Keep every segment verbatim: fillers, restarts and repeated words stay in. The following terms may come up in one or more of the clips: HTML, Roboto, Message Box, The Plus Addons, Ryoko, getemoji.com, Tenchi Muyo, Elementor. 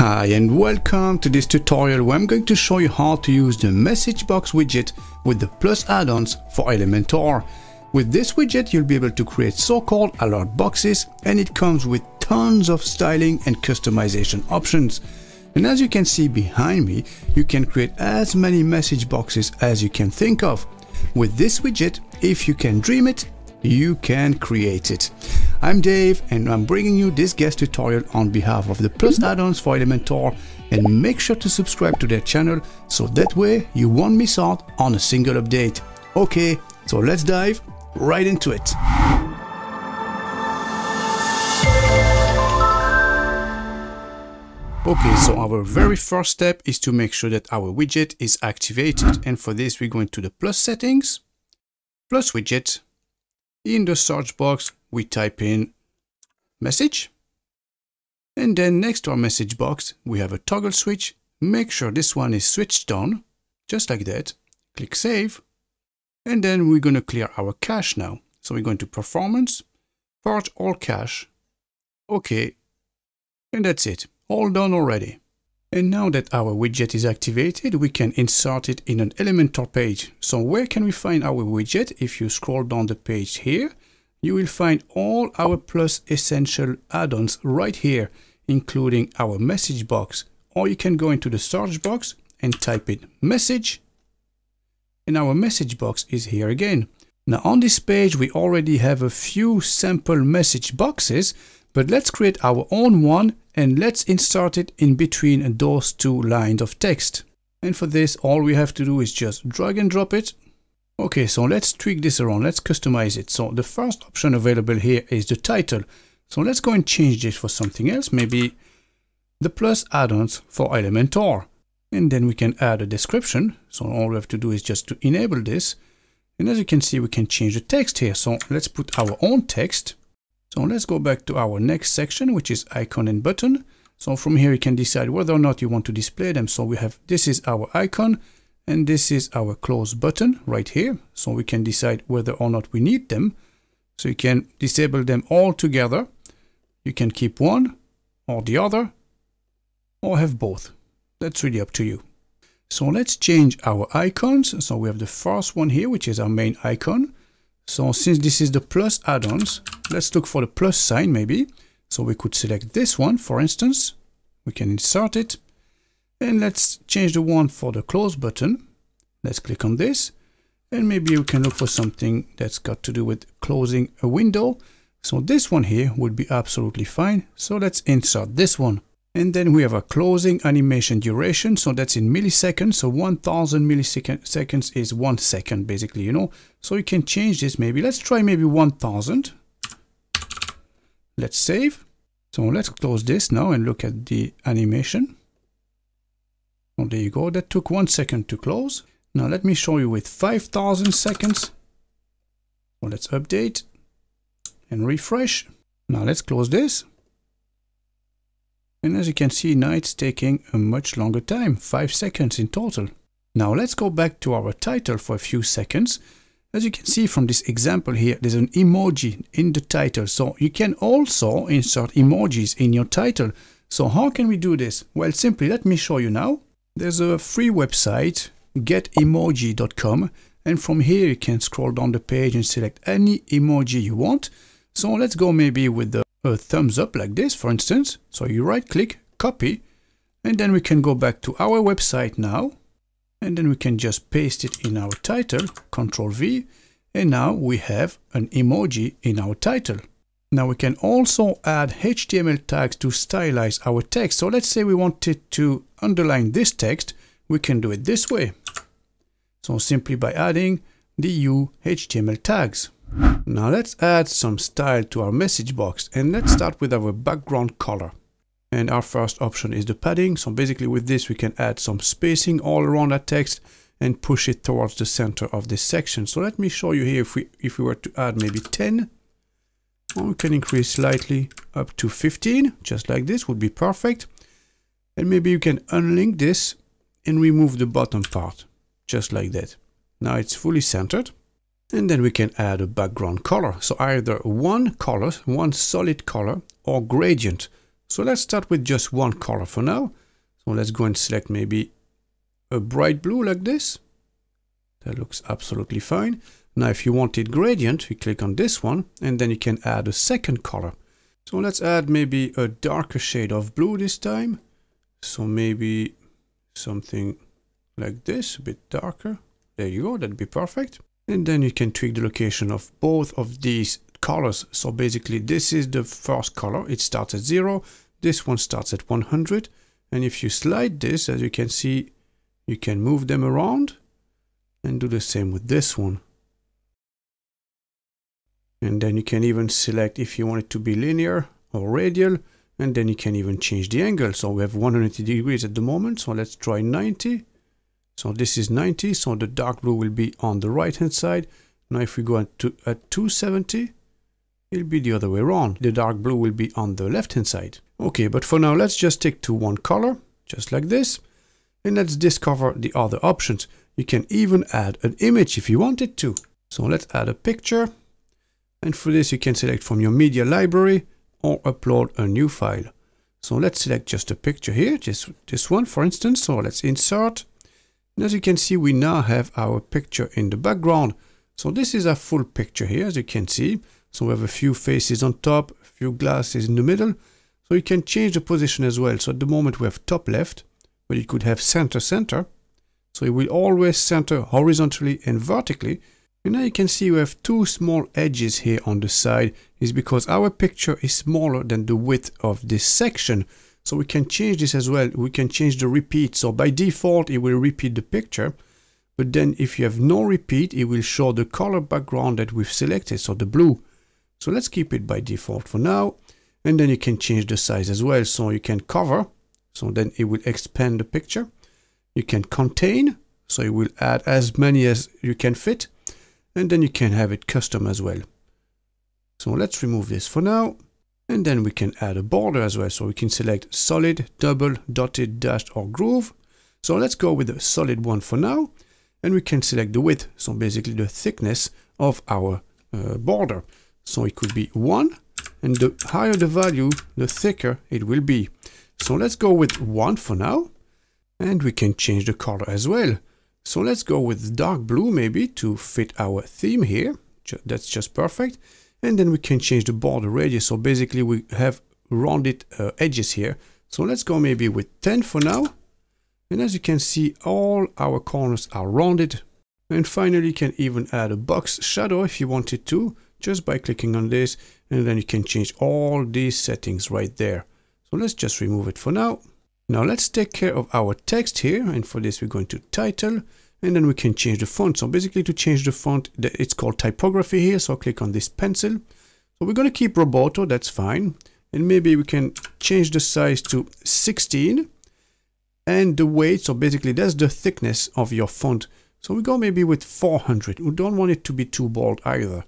Hi and welcome to this tutorial where I'm going to show you how to use the message box widget with the Plus add-ons for Elementor. With this widget you'll be able to create so-called alert boxes, and it comes with tons of styling and customization options. And as you can see behind me, you can create as many message boxes as you can think of. With this widget, if you can dream it, you can create it. I'm Dave and I'm bringing you this guest tutorial on behalf of the Plus Addons for Elementor, and make sure to subscribe to their channel so that way you won't miss out on a single update. Okay, so let's dive right into it. Okay, so our very first step is to make sure that our widget is activated, and for this we're going to the plus settings, plus widget. In the search box we type in message, and then next to our message box we have a toggle switch. Make sure this one is switched on, just like that. Click save, and then we're going to clear our cache now. So we're going to performance, purge all cache, okay, and that's it, all done already. And now that our widget is activated, we can insert it in an Elementor page. So where can we find our widget? If you scroll down the page here, you will find all our Plus essential add-ons right here, including our message box. Or you can go into the search box and type in message, and our message box is here again. Now on this page we already have a few sample message boxes, but let's create our own one and let's insert it in between those two lines of text. And for this, all we have to do is just drag and drop it. Okay, so let's tweak this around, let's customize it. So the first option available here is the title. So let's go and change this for something else, maybe the Plus Addons for Elementor. And then we can add a description. So all we have to do is just to enable this. And as you can see, we can change the text here. So let's put our own text. So let's go back to our next section, which is icon and button. So from here you can decide whether or not you want to display them. So we have, this is our icon and this is our close button right here. So we can decide whether or not we need them. So you can disable them all together. You can keep one or the other, or have both. That's really up to you. So let's change our icons. So we have the first one here, which is our main icon. So since this is the Plus Addons, let's look for the plus sign maybe. So we could select this one, for instance. We can insert it. And let's change the one for the close button. Let's click on this. And maybe we can look for something that's got to do with closing a window. So this one here would be absolutely fine. So let's insert this one. And then we have a closing animation duration. So that's in milliseconds. So one thousand milliseconds is one second, basically, you know. So you can change this maybe. Let's try maybe one thousand. Let's save. So let's close this now and look at the animation. Oh, there you go. That took one second to close. Now let me show you with five thousand seconds. Well, let's update and refresh. Now let's close this. And as you can see, now it's taking a much longer time, five seconds in total. Now let's go back to our title for a few seconds. As you can see from this example here, there's an emoji in the title. So you can also insert emojis in your title. So how can we do this? Well, simply let me show you now. There's a free website, get emoji dot com. And from here you can scroll down the page and select any emoji you want. So let's go maybe with the a thumbs up like this, for instance. So you right click, copy, and then we can go back to our website now, and then we can just paste it in our title, Control V, and now we have an emoji in our title. Now we can also add H T M L tags to stylize our text. So let's say we wanted to underline this text, we can do it this way. So simply by adding the U H T M L tags. Now let's add some style to our message box, and let's start with our background color. And our first option is the padding. So basically with this we can add some spacing all around our text and push it towards the center of this section. So let me show you here, if we if we were to add maybe ten, or we can increase slightly up to fifteen, just like this would be perfect. And maybe you can unlink this and remove the bottom part, just like that. Now it's fully centered. And then we can add a background color. So either one color, one solid color, or gradient. So let's start with just one color for now. So let's go and select maybe a bright blue like this. That looks absolutely fine. Now, if you want it gradient, you click on this one and then you can add a second color. So let's add maybe a darker shade of blue this time. So maybe something like this, a bit darker. There you go, that'd be perfect. And then you can tweak the location of both of these colors. So basically this is the first color, it starts at zero, this one starts at one hundred. And if you slide this, as you can see, you can move them around and do the same with this one. And then you can even select if you want it to be linear or radial, and then you can even change the angle. So we have one hundred eighty degrees at the moment, so let's try ninety. So this is ninety, so the dark blue will be on the right hand side. Now if we go at, to, at two seventy, it'll be the other way around. The dark blue will be on the left hand side. Okay, but for now let's just stick to one color, just like this. And let's discover the other options. You can even add an image if you wanted to. So let's add a picture. And for this you can select from your media library or upload a new file. So let's select just a picture here, just this one for instance. So let's insert. And as you can see, we now have our picture in the background. So this is a full picture here, as you can see. So we have a few faces on top, a few glasses in the middle. So you can change the position as well. So at the moment we have top left, but you could have center center. So it will always center horizontally and vertically. And now you can see we have two small edges here on the side. It's because our picture is smaller than the width of this section. So we can change this as well. We can change the repeat. So by default, it will repeat the picture. But then if you have no repeat, it will show the color background that we've selected. So the blue. So let's keep it by default for now. And then you can change the size as well. So you can cover. So then it will expand the picture. You can contain. So it will add as many as you can fit. And then you can have it custom as well. So let's remove this for now. And then we can add a border as well. So we can select solid, double, dotted, dashed or groove. So let's go with the solid one for now. And we can select the width. So basically the thickness of our uh, border. So it could be one. And the higher the value, the thicker it will be. So let's go with one for now. And we can change the color as well. So let's go with dark blue maybe to fit our theme here. That's just perfect. And then we can change the border radius. So basically we have rounded uh, edges here. So let's go maybe with ten for now. And as you can see, all our corners are rounded. And finally, you can even add a box shadow if you wanted to, just by clicking on this. And then you can change all these settings right there. So let's just remove it for now. Now let's take care of our text here. And for this, we're going to title. And then we can change the font. So basically to change the font, it's called typography here. So click on this pencil. So we're going to keep Roboto, that's fine. And maybe we can change the size to sixteen. And the weight, so basically that's the thickness of your font. So we go maybe with four hundred. We don't want it to be too bold either.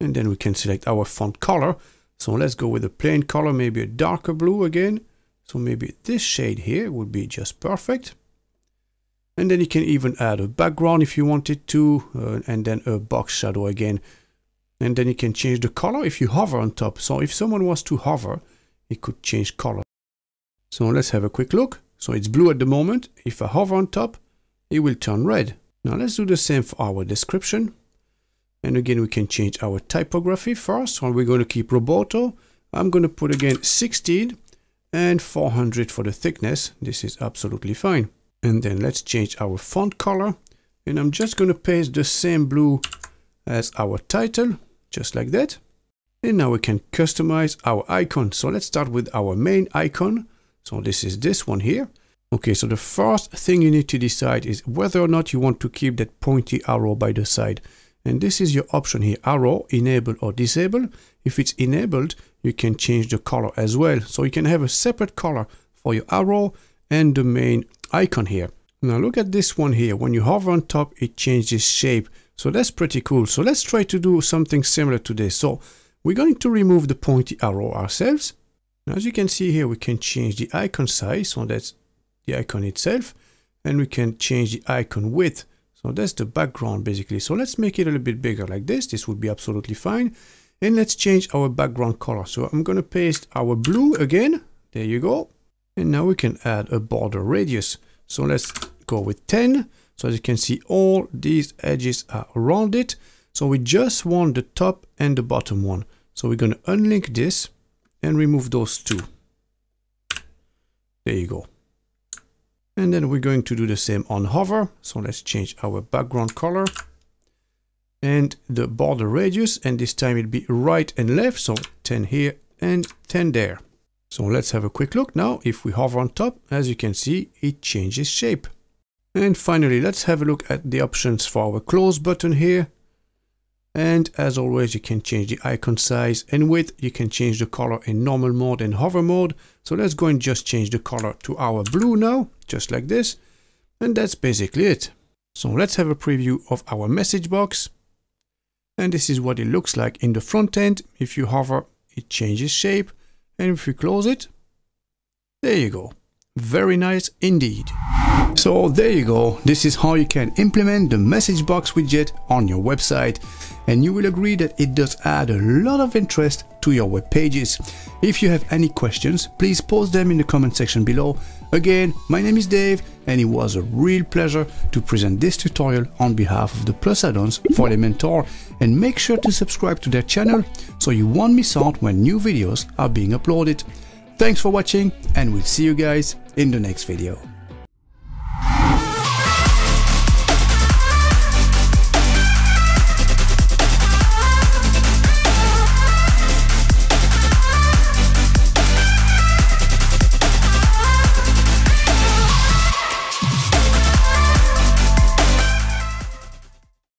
And then we can select our font color. So let's go with a plain color, maybe a darker blue again. So maybe this shade here would be just perfect. And then you can even add a background if you wanted to, uh, and then a box shadow again. And then you can change the color if you hover on top. So if someone was to hover, it could change color. So let's have a quick look. So it's blue at the moment. If I hover on top, it will turn red. Now let's do the same for our description. And again, we can change our typography first. So we're going to keep Roboto. I'm going to put again sixteen and four hundred for the thickness. This is absolutely fine. And then let's change our font color. And I'm just going to paste the same blue as our title, just like that. And now we can customize our icon. So let's start with our main icon. So this is this one here. Okay, so the first thing you need to decide is whether or not you want to keep that pointy arrow by the side. And this is your option here, arrow, enable or disable. If it's enabled, you can change the color as well. So you can have a separate color for your arrow and the main icon here. Now look at this one here. When you hover on top, it changes shape. So that's pretty cool. So let's try to do something similar to this. So we're going to remove the pointy arrow ourselves. Now, as you can see here, we can change the icon size. So that's the icon itself. And we can change the icon width. So that's the background basically. So let's make it a little bit bigger like this. This would be absolutely fine. And let's change our background color. So I'm going to paste our blue again. There you go. And now we can add a border radius. So let's go with ten. So as you can see, all these edges are around it. So we just want the top and the bottom one. So we're going to unlink this and remove those two. There you go. And then we're going to do the same on hover. So let's change our background color and the border radius. And this time it'll be right and left. So ten here and ten there. So let's have a quick look now. If we hover on top, as you can see, it changes shape. And finally, let's have a look at the options for our close button here. And as always, you can change the icon size and width. You can change the color in normal mode and hover mode. So let's go and just change the color to our blue now, just like this. And that's basically it. So let's have a preview of our message box. And this is what it looks like in the front end. If you hover, it changes shape. And if we close it, there you go. Very nice indeed. So there you go. This is how you can implement the message box widget on your website. And you will agree that it does add a lot of interest to your web pages. If you have any questions, please post them in the comment section below. Again, my name is Dave, and it was a real pleasure to present this tutorial on behalf of the Plus Addons for Elementor. And make sure to subscribe to their channel so you won't miss out when new videos are being uploaded. Thanks for watching, and we'll see you guys in the next video.